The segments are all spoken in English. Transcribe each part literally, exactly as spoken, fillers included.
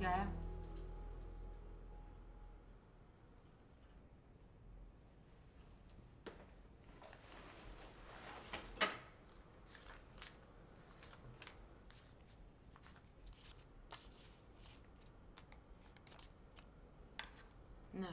嘅。嗱。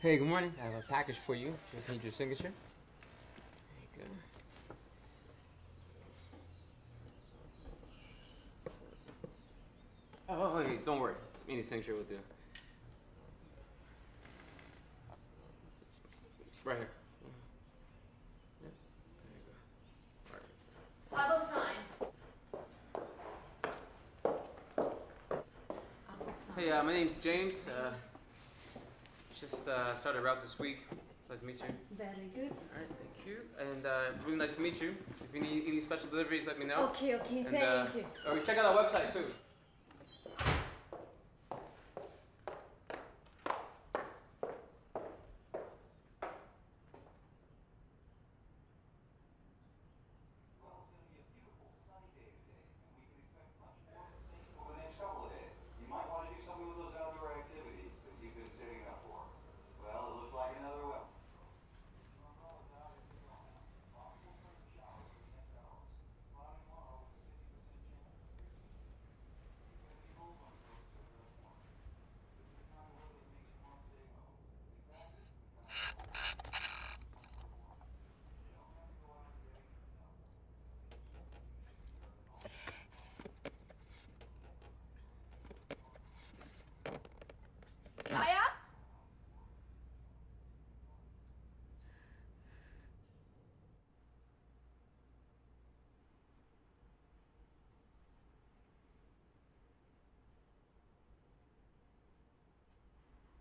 Hey, good morning. I have a package for you. Just need your signature. There you go. Oh, okay, don't worry. Any signature will do. Right here. Yep. There you go. All right. I will sign. I will sign. Hey, uh, my name's James. Uh, Just uh, started a route this week. Nice to meet you. Very good. All right, thank you. And uh, really nice to meet you. If you need any special deliveries, let me know. Okay, okay, and, thank uh, you. Or we check out our website too.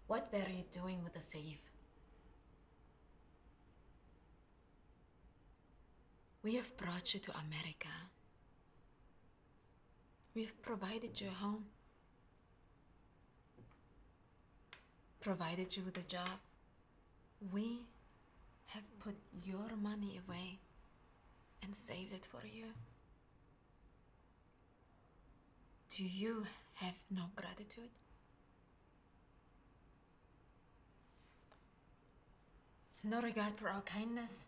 What better are you doing with the Saif? We have brought you to America. We have provided you a home. Provided you with a job. We have put your money away and saved it for you. Do you have no gratitude? No regard for our kindness,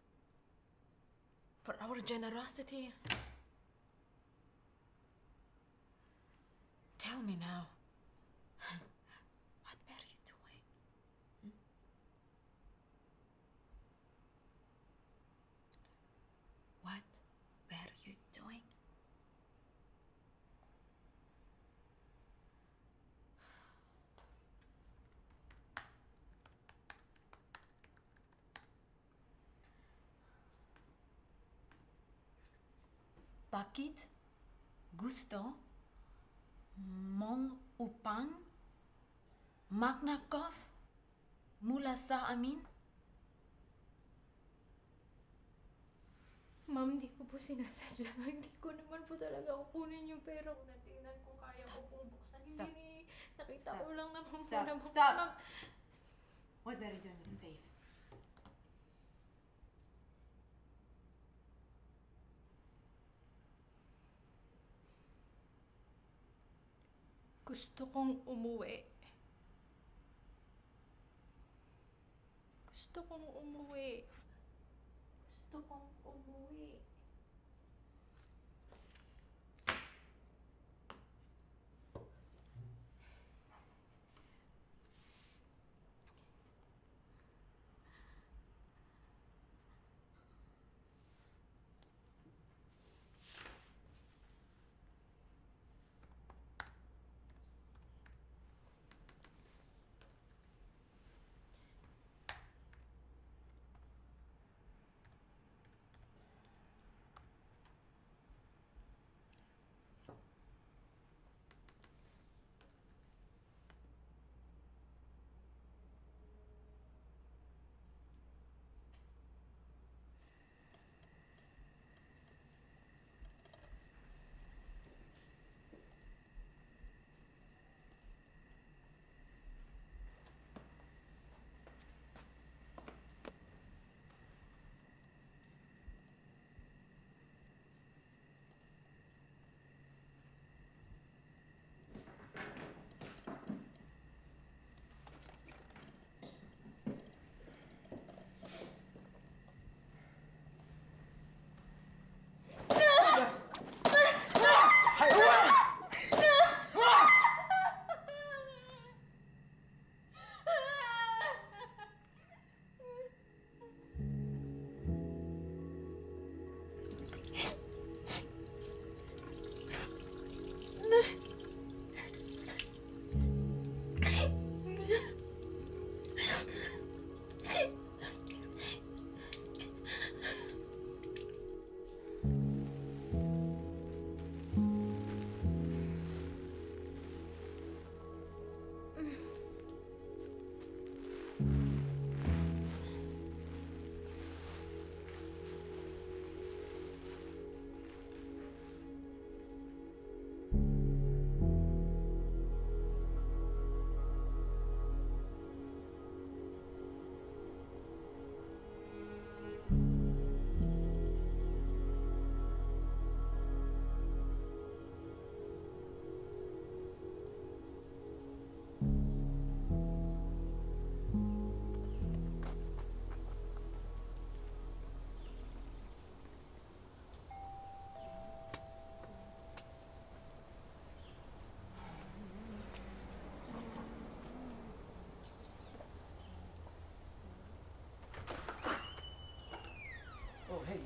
for our generosity? Tell me now, what were you doing? Hmm? What were you doing? Bucket, Gusto, Mong Upang, Magnakov, Mulasa Amin. Ma'am, di ko po sinasadya. Hindi ko naman po talaga kukunin yung pera ko. Natingnan ko kaya ko pong buksan. Stop. Hindi, nakita ko lang naman po na buksan. Stop! Stop! What were you doing with the safe? Gusto kong umuwi. Gusto kong umuwi. Gusto kong umuwi. Hey,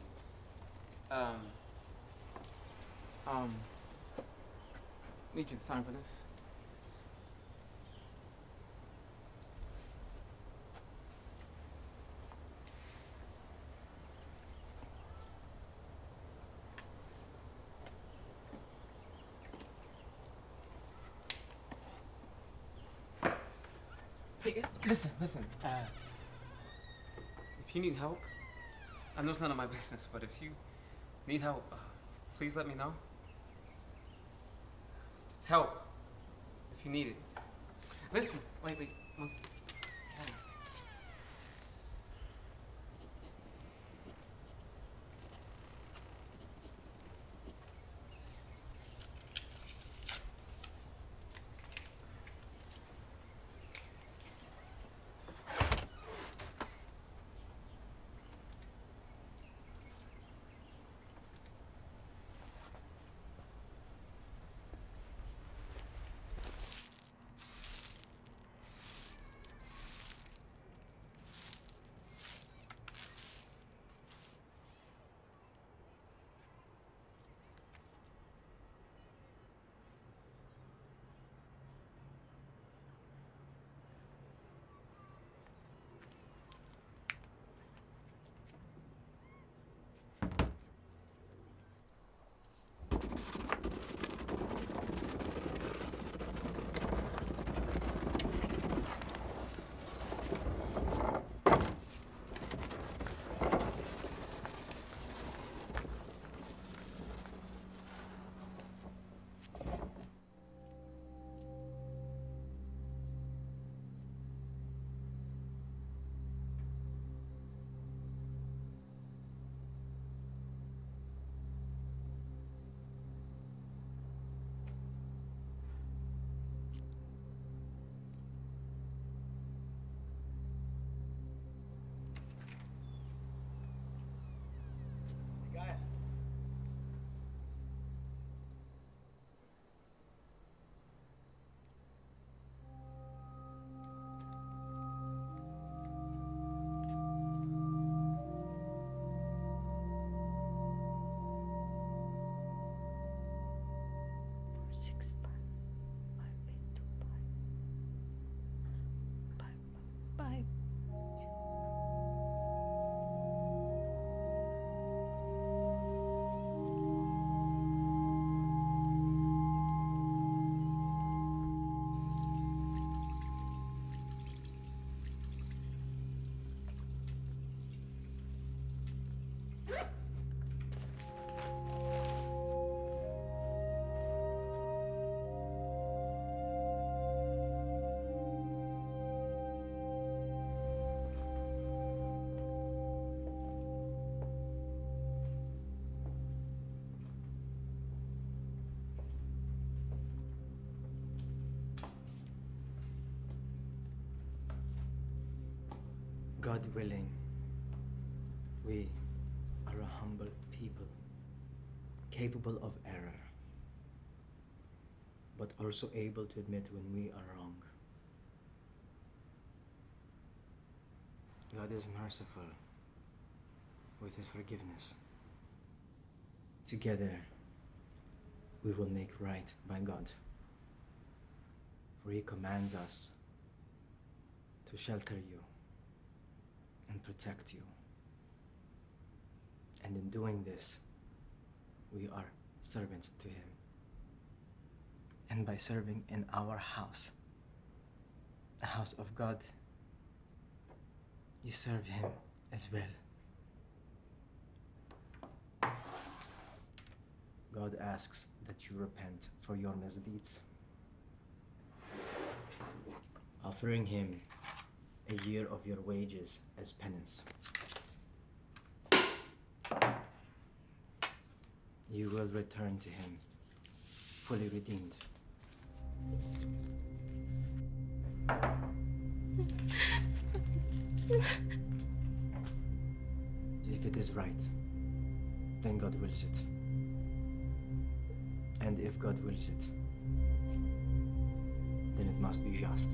um, um, need you to sign for this. Hey, listen, listen. Uh, if you need help, I know it's none of my business, but if you need help, uh, please let me know. Help, if you need it. Listen, wait, wait, one second. God willing, we are a humble people, capable of error, but also able to admit when we are wrong. God is merciful with His forgiveness. Together, we will make right by God, for He commands us to shelter you and protect you. And in doing this, we are servants to Him. And by serving in our house, the house of God, you serve Him as well. God asks that you repent for your misdeeds, offering Him a year of your wages as penance. You will return to Him, fully redeemed. If it is right, then God wills it. And if God wills it, then it must be just.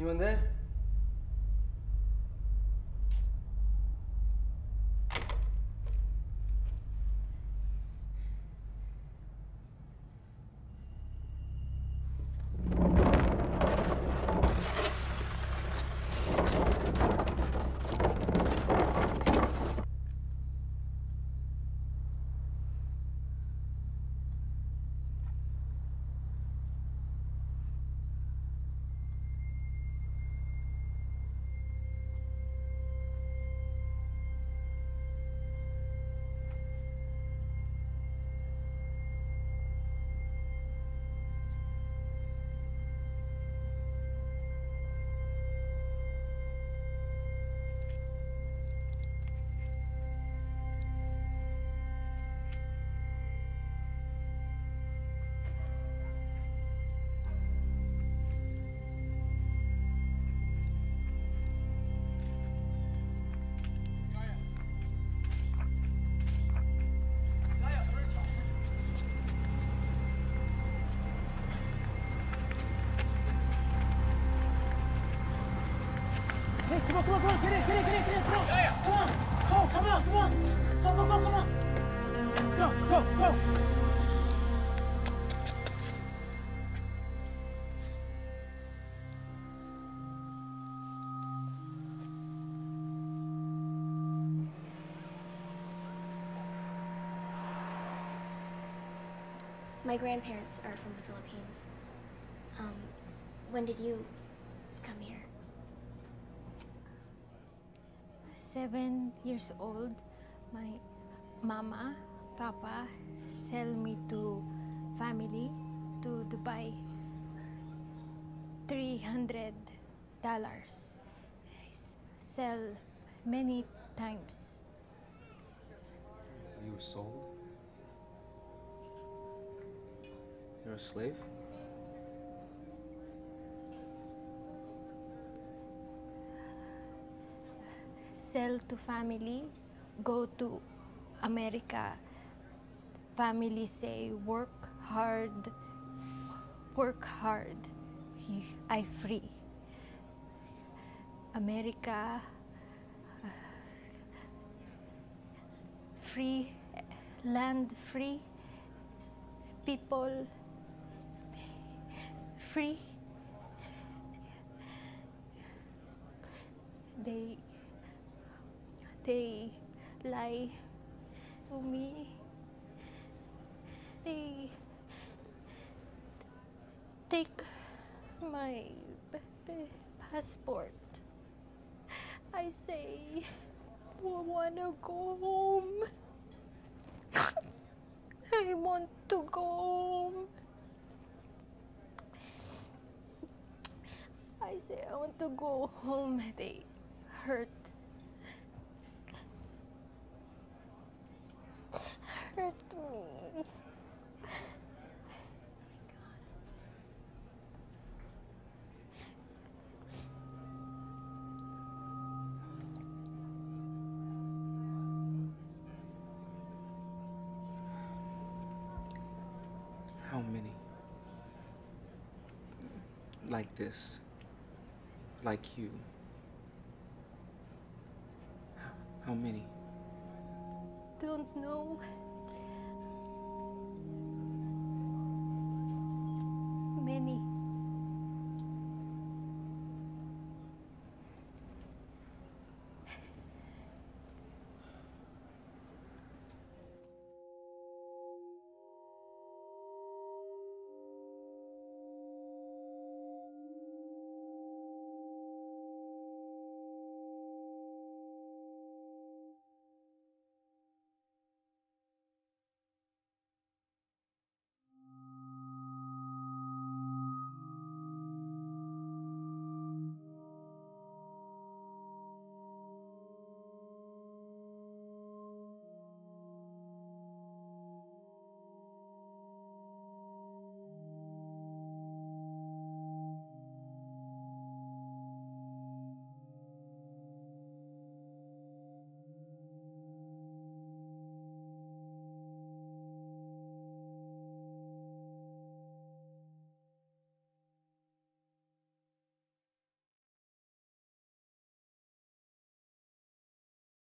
你们呢？Come on, come on, come on, get in, get in, get in, get in, come on, come on, oh, come on, come on, go, go, go, come on, go, go, go. My grandparents are from the Philippines. Um, when did you come here? Seven years old, my mama, papa sell me to family to Dubai. Three hundred dollars. Sell many times. You were sold? You're a slave? Sell to family, go to America. Family say, work hard, work hard, I free. America, uh, free, land free, people free. They They lie to me. They take my passport. I say, I wanna go home. I want to go home. I say, I want to go home. They hurt. Hurt me. How many? Like this. Like you. How many? Don't know.